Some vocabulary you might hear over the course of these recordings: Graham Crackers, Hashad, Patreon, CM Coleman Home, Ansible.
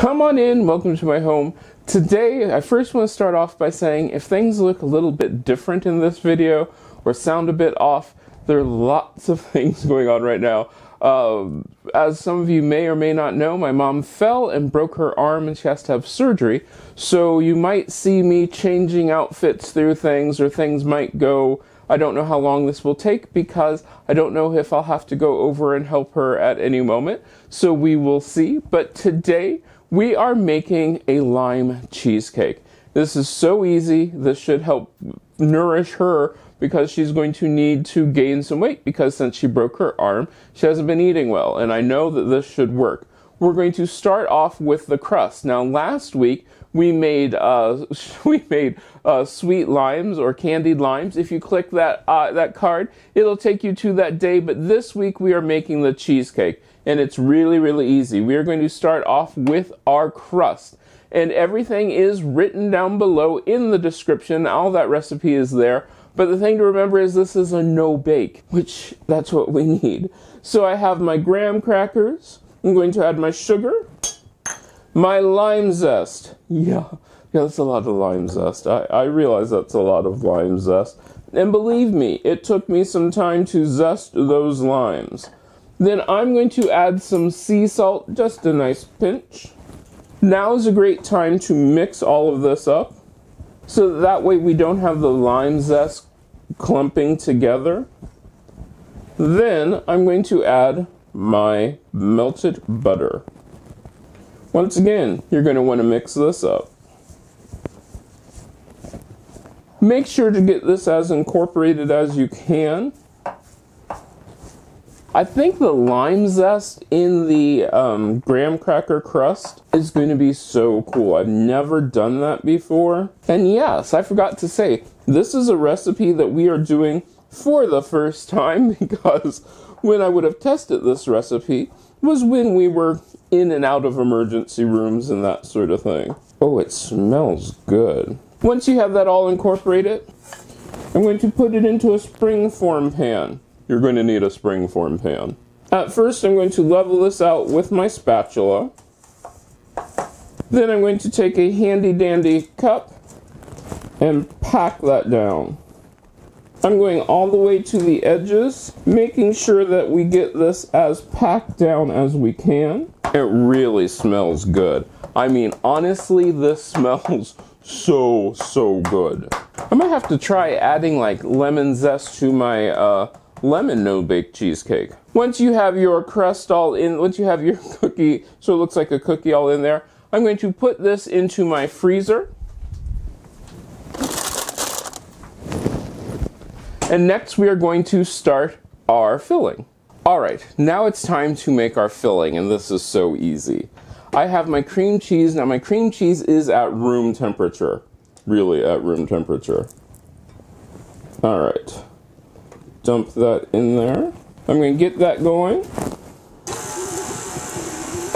Come on in, welcome to my home. Today, I first want to start off by saying if things look a little bit different in this video or sound a bit off, there are lots of things going on right now. As some of you may or may not know, my mom fell and broke her arm and she has to have surgery. So you might see me changing outfits through things, or things might go, I don't know how long this will take because I don't know if I'll have to go over and help her at any moment. So we will see. But today, we are making a lime cheesecake. This is so easy. This should help nourish her because she's going to need to gain some weight because since she broke her arm, she hasn't been eating well. And I know that this should work. We're going to start off with the crust. Now, last week, we made sweet limes or candied limes. If you click that card, it'll take you to that day. But this week, we are making the cheesecake. And it's really, really easy. We are going to start off with our crust. And everything is written down below in the description. All that recipe is there. But the thing to remember is this is a no-bake, which that's what we need. So I have my graham crackers. I'm going to add my sugar, my lime zest. Yeah, that's a lot of lime zest. I realize that's a lot of lime zest. And believe me, it took me some time to zest those limes. Then I'm going to add some sea salt, just a nice pinch. Now is a great time to mix all of this up, so that way we don't have the lime zest clumping together. Then I'm going to add my melted butter. Once again, you're going to want to mix this up. Make sure to get this as incorporated as you can. I think the lime zest in the graham cracker crust is going to be so cool. I've never done that before. And yes, I forgot to say, this is a recipe that we are doing for the first time because when I would have tested this recipe was when we were in and out of emergency rooms and that sort of thing. Oh, it smells good. Once you have that all incorporated, I'm going to put it into a springform pan. You're going to need a springform pan. At first, I'm going to level this out with my spatula. Then I'm going to take a handy dandy cup and pack that down. I'm going all the way to the edges, making sure that we get this as packed down as we can. It really smells good. I mean, honestly, this smells so, so good. I might have to try adding like lemon zest to my lemon no-bake cheesecake. Once you have your crust all in, once you have your cookie, so it looks like a cookie all in there, I'm going to put this into my freezer. And next we are going to start our filling. All right, now it's time to make our filling, and this is so easy. I have my cream cheese. Now my cream cheese is at room temperature, really at room temperature. All right, dump that in there. I'm gonna get that going.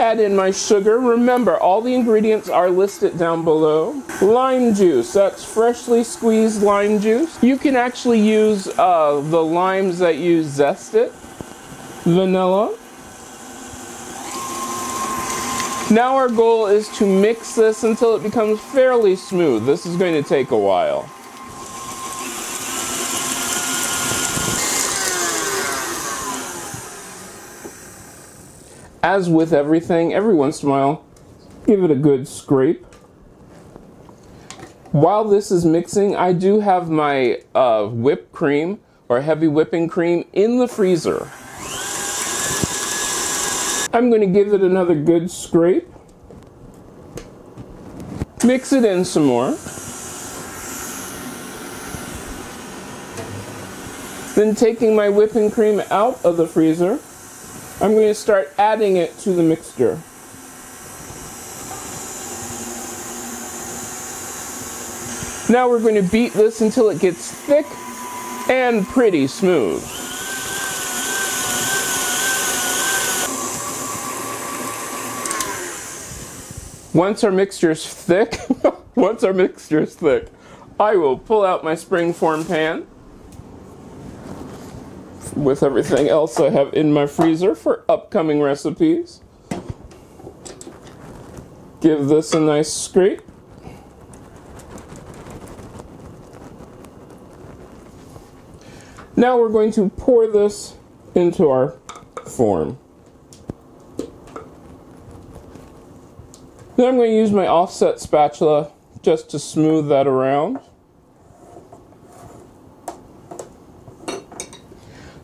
Add in my sugar. Remember, all the ingredients are listed down below. Lime juice, that's freshly squeezed lime juice. You can actually use the limes that you zested. Vanilla. Now our goal is to mix this until it becomes fairly smooth. This is going to take a while. As with everything, every once in a while, give it a good scrape. While this is mixing, I do have my whipped cream or heavy whipping cream in the freezer. I'm going to give it another good scrape. Mix it in some more. Then taking my whipping cream out of the freezer, I'm going to start adding it to the mixture. Now we're going to beat this until it gets thick and pretty smooth. Once our mixture's thick, I will pull out my springform pan with everything else I have in my freezer for upcoming recipes. give this a nice scrape. Now we're going to pour this into our form. Then I'm going to use my offset spatula just to smooth that around.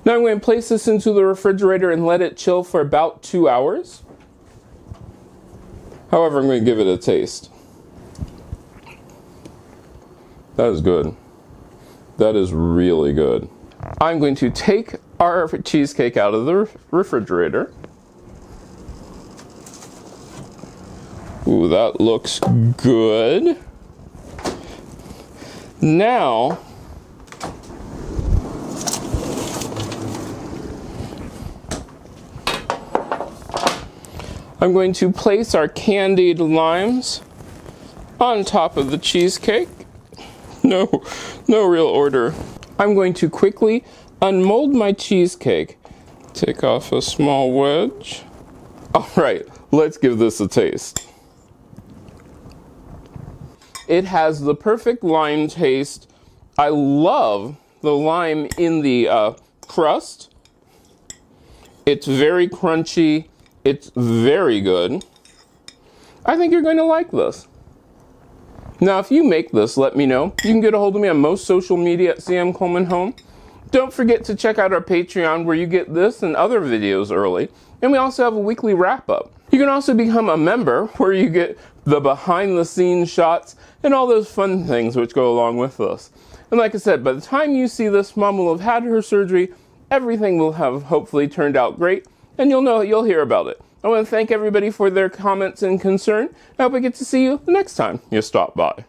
Now I'm going to place this into the refrigerator and let it chill for about 2 hours. However, I'm going to give it a taste. That is good. That is really good. I'm going to take our cheesecake out of the refrigerator. Ooh, that looks good. Now, I'm going to place our candied limes on top of the cheesecake. No real order. I'm going to quickly unmold my cheesecake. Take off a small wedge. All right, let's give this a taste. It has the perfect lime taste. I love the lime in the crust. It's very crunchy. It's very good. I think you're going to like this. Now, if you make this, let me know. You can get a hold of me on most social media at CM Coleman Home. Don't forget to check out our Patreon where you get this and other videos early. And we also have a weekly wrap-up. You can also become a member where you get the behind-the-scenes shots and all those fun things which go along with this. And like I said, by the time you see this, Mom will have had her surgery. Everything will have hopefully turned out great. And you'll hear about it. I want to thank everybody for their comments and concern. I hope I get to see you the next time you stop by.